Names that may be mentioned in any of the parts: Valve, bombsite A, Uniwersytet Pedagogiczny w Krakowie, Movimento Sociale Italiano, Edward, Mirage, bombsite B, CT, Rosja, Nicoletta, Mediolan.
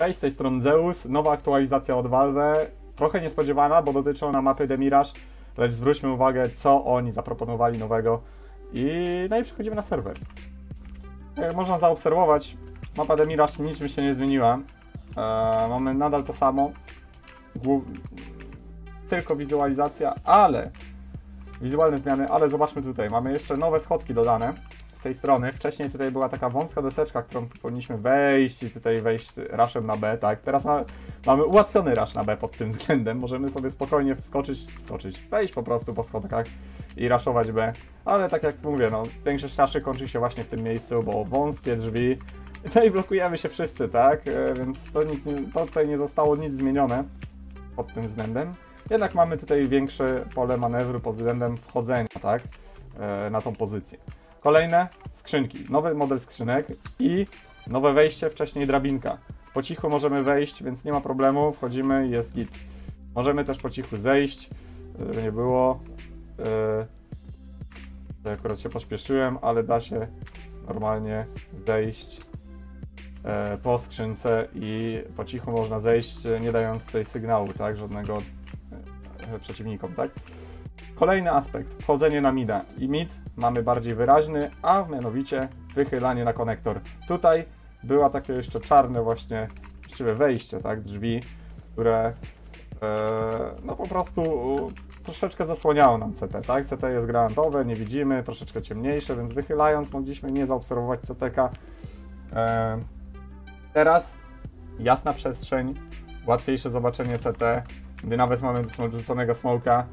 Cześć, z tej strony Zeus, nowa aktualizacja od Valve, trochę niespodziewana, bo dotyczy ona mapy The Mirage, lecz zwróćmy uwagę, co oni zaproponowali nowego. No i przechodzimy na serwer. Jak można zaobserwować, mapa The Mirage niczym się nie zmieniła, mamy nadal to samo, tylko wizualizacja, ale wizualne zmiany, ale zobaczmy tutaj, mamy jeszcze nowe schodki dodane. Z tej strony. Wcześniej tutaj była taka wąska deseczka, którą powinniśmy wejść i tutaj wejść rushem na B, tak? Teraz mamy ułatwiony rush na B pod tym względem. Możemy sobie spokojnie wejść po prostu po schodkach i rushować B. Ale tak jak mówię, no, większość ruszy kończy się właśnie w tym miejscu, bo wąskie drzwi. No i blokujemy się wszyscy, tak? Więc to tutaj nie zostało nic zmienione pod tym względem. Jednak mamy tutaj większe pole manewru pod względem wchodzenia, tak? Na tą pozycję. Kolejne skrzynki, nowy model skrzynek i nowe wejście, wcześniej drabinka. Po cichu możemy wejść, więc nie ma problemu, wchodzimy i jest git. Możemy też po cichu zejść, żeby nie było. To akurat się pośpieszyłem, ale da się normalnie zejść po skrzynce i po cichu można zejść, nie dając tutaj sygnału, tak, żadnego przeciwnikom, tak. Kolejny aspekt, wchodzenie na mida i mid mamy bardziej wyraźny, a mianowicie wychylanie na konektor. Tutaj było takie jeszcze czarne właśnie, właściwie wejście, tak, drzwi, które no po prostu troszeczkę zasłaniało nam CT, tak, CT jest granatowe, nie widzimy, troszeczkę ciemniejsze, więc wychylając mogliśmy nie zaobserwować CTK. Teraz jasna przestrzeń, łatwiejsze zobaczenie CT, gdy nawet mamy dorzuconego smoka.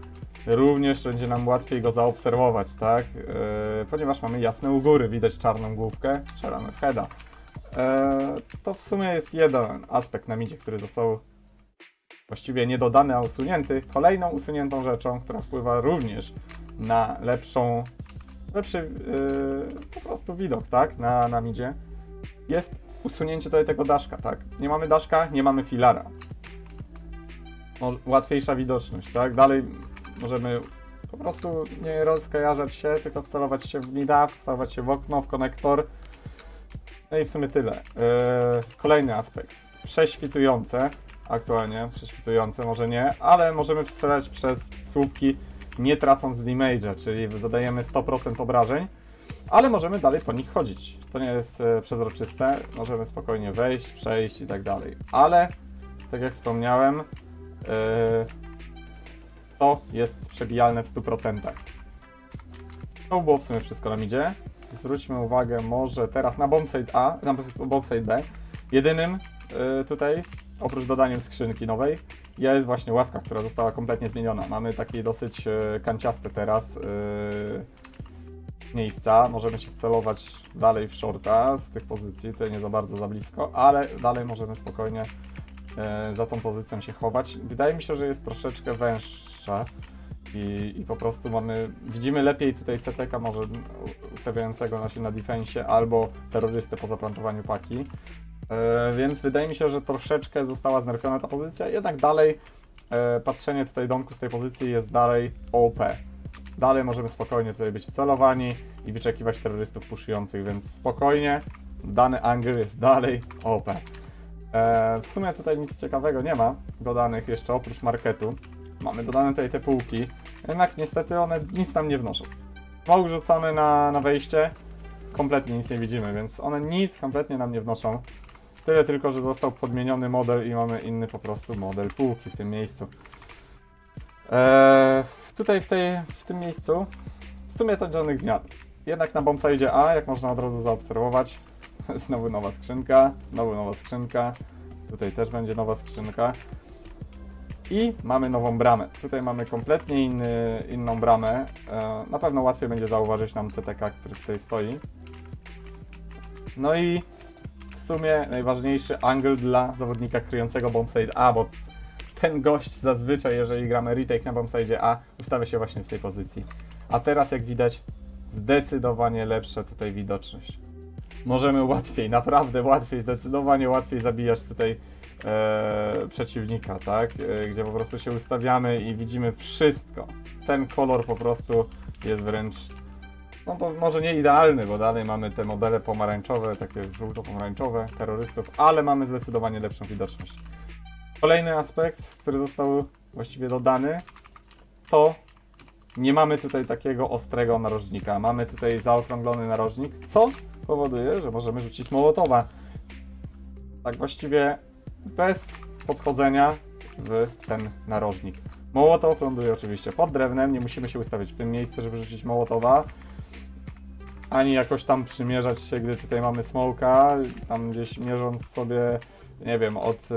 Również będzie nam łatwiej go zaobserwować, tak? Ponieważ mamy jasne u góry, widać czarną główkę, strzelamy w heada. To w sumie jest jeden aspekt na midzie, który został właściwie nie dodany, a usunięty. Kolejną usuniętą rzeczą, która wpływa również na lepszy po prostu widok, tak? Na midzie, jest usunięcie tutaj tego daszka, tak? Nie mamy daszka, nie mamy filara. Łatwiejsza widoczność, tak? Dalej możemy po prostu nie rozkojarzać się, tylko wcelować się w nida, wcelować się w okno, w konektor. No i w sumie tyle. Kolejny aspekt. Prześwitujące. Aktualnie prześwitujące, może nie, ale możemy strzelać przez słupki, nie tracąc damage'a, czyli zadajemy 100% obrażeń, ale możemy dalej po nich chodzić. To nie jest przezroczyste. Możemy spokojnie wejść, przejść i tak dalej. Ale, tak jak wspomniałem, to jest przebijalne w 100%. To było w sumie wszystko na midzie. Zwróćmy uwagę może teraz na bombsite A, na bombsite B. Jedynym tutaj, oprócz dodania skrzynki nowej, jest właśnie ławka, która została kompletnie zmieniona. Mamy takie dosyć kanciaste teraz miejsca. Możemy się wcelować dalej w shorta z tych pozycji, tutaj nie za bardzo za blisko, ale dalej możemy spokojnie za tą pozycją się chować. Wydaje mi się, że jest troszeczkę węższa i po prostu widzimy lepiej tutaj CTK może ustawiającego nas na defensie albo terrorystę po zaplantowaniu paki. Więc wydaje mi się, że troszeczkę została znerfiona ta pozycja, jednak dalej patrzenie tutaj domku z tej pozycji jest dalej OP. Dalej możemy spokojnie tutaj być wcelowani i wyczekiwać terrorystów puszujących, więc spokojnie dany angle jest dalej OP. W sumie tutaj nic ciekawego nie ma dodanych jeszcze oprócz marketu. Mamy dodane tutaj te półki, jednak niestety one nic nam nie wnoszą. Smoke rzucamy na wejście, kompletnie nic nie widzimy, więc one nic kompletnie nam nie wnoszą. Tyle tylko, że został podmieniony model i mamy inny po prostu model półki w tym miejscu. Tutaj w tym miejscu w sumie to żadnych zmian. Jednak na bombsite A, jak można od razu zaobserwować, znowu nowa skrzynka, znowu nowa skrzynka. Tutaj też będzie nowa skrzynka. I mamy nową bramę. Tutaj mamy kompletnie inną bramę. Na pewno łatwiej będzie zauważyć nam CTK, który tutaj stoi. No i w sumie najważniejszy angle dla zawodnika kryjącego bombsite A, bo ten gość zazwyczaj, jeżeli gramy retake na bombsite A, ustawia się właśnie w tej pozycji. A teraz, jak widać, zdecydowanie lepsza tutaj widoczność. Możemy łatwiej, naprawdę łatwiej, zdecydowanie łatwiej zabijać tutaj przeciwnika, tak? Gdzie po prostu się ustawiamy i widzimy wszystko. Ten kolor po prostu jest wręcz No bo może nie idealny, bo dalej mamy te modele pomarańczowe, takie żółto-pomarańczowe terrorystów, ale mamy zdecydowanie lepszą widoczność. Kolejny aspekt, który został właściwie dodany, to nie mamy tutaj takiego ostrego narożnika. Mamy tutaj zaokrąglony narożnik, co powoduje, że możemy rzucić mołotowa. Tak właściwie bez podchodzenia w ten narożnik. Mołotow ląduje oczywiście pod drewnem, nie musimy się ustawić w tym miejscu, żeby rzucić mołotowa. Ani jakoś tam przymierzać się, gdy tutaj mamy smołka, tam gdzieś mierząc sobie, nie wiem, od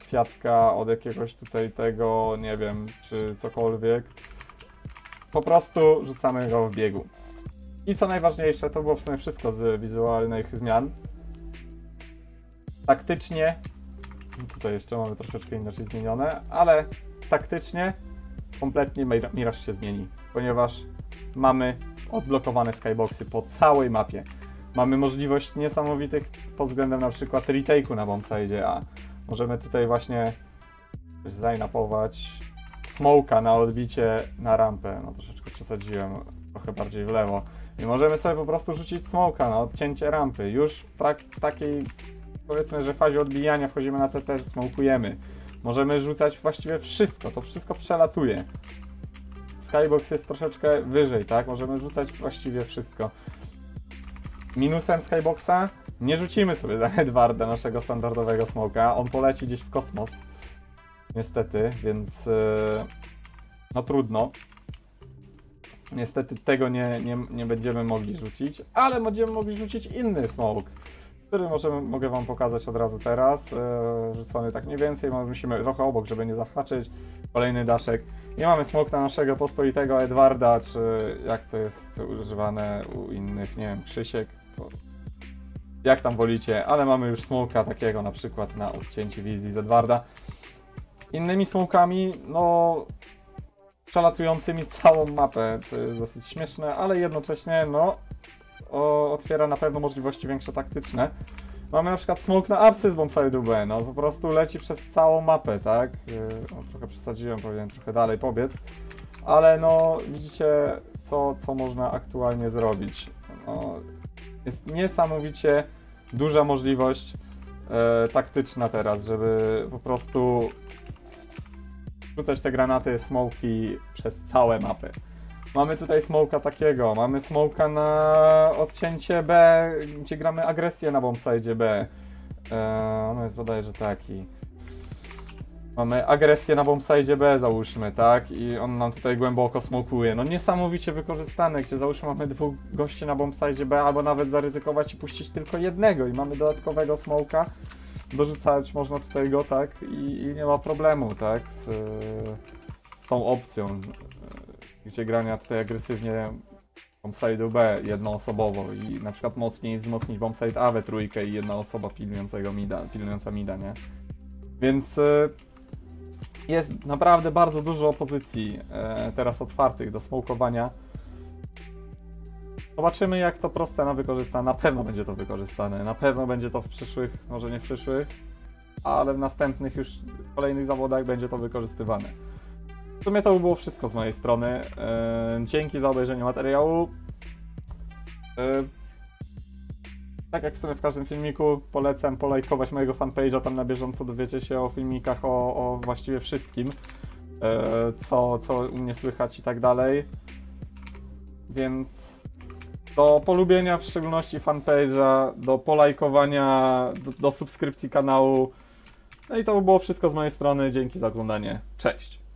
kwiatka, od jakiegoś tutaj tego, nie wiem, czy cokolwiek. Po prostu rzucamy go w biegu. I co najważniejsze, to było w sumie wszystko z wizualnych zmian. Taktycznie, tutaj jeszcze mamy troszeczkę inaczej zmienione, ale taktycznie kompletnie Mirage się zmieni, ponieważ mamy odblokowane skyboxy po całej mapie. Mamy możliwość niesamowitych pod względem na przykład retake'u na bombsite A. Możemy tutaj właśnie zline-upować smoke'a na odbicie na rampę. No troszeczkę przesadziłem, trochę bardziej w lewo. I możemy sobie po prostu rzucić smoke'a na odcięcie rampy. Już w takiej, powiedzmy, że fazie odbijania wchodzimy na CT, smoke'ujemy. Możemy rzucać właściwie wszystko, to wszystko przelatuje. Skybox jest troszeczkę wyżej, tak? Możemy rzucać właściwie wszystko. Minusem skyboxa nie rzucimy sobie za Edwarda naszego standardowego smoka. On poleci gdzieś w kosmos. Niestety, więc no trudno. Niestety tego nie będziemy mogli rzucić, ale będziemy mogli rzucić inny smok, który mogę wam pokazać od razu teraz. Rzucony tak mniej więcej, musimy trochę obok, żeby nie zahaczyć. Kolejny daszek. Nie mamy smoka na naszego pospolitego Edwarda, czy jak to jest używane u innych, nie wiem, Krzysiek, to jak tam wolicie, ale mamy już smoka takiego na przykład na odcięcie wizji z Edwarda. Innymi smokami, no, przelatującymi całą mapę, to jest dosyć śmieszne, ale jednocześnie, no, otwiera na pewno możliwości większe taktyczne. Mamy na przykład smok na apsy z bombsite B, no po prostu leci przez całą mapę, tak? Trochę przesadziłem, powinienem trochę dalej pobiec, ale no widzicie co można aktualnie zrobić. No, jest niesamowicie duża możliwość taktyczna teraz, żeby po prostu rzucać te granaty, smoki przez całe mapę. Mamy tutaj smoka takiego, mamy smoka na odcięcie B, gdzie gramy agresję na bombsite B. On jest bodajże taki. Mamy agresję na bombsite B, załóżmy, tak? I on nam tutaj głęboko smokuje. No niesamowicie wykorzystane, gdzie załóżmy mamy dwóch gości na bombsite B, albo nawet zaryzykować i puścić tylko jednego. I mamy dodatkowego smoka, dorzucać można tutaj go, tak? I nie ma problemu, tak? Z tą opcją. Gdzie grania tutaj agresywnie bombsite B jednoosobowo i na przykład mocniej wzmocnić bombsite A we trójkę i jedna osoba pilnująca mida, nie? Więc jest naprawdę bardzo dużo pozycji teraz otwartych do smokowania. Zobaczymy, jak to proste na wykorzystane. Na pewno będzie to wykorzystane, na pewno będzie to w przyszłych, może nie w przyszłych, ale w następnych już kolejnych zawodach będzie to wykorzystywane. W sumie to było wszystko z mojej strony. Dzięki za obejrzenie materiału. Tak jak w sumie w każdym filmiku, polecam polajkować mojego fanpage'a, tam na bieżąco dowiecie się o filmikach, o właściwie wszystkim, co u mnie słychać i tak dalej. Więc do polubienia, w szczególności fanpage'a, do polajkowania, do subskrypcji kanału. No i to było wszystko z mojej strony. Dzięki za oglądanie. Cześć!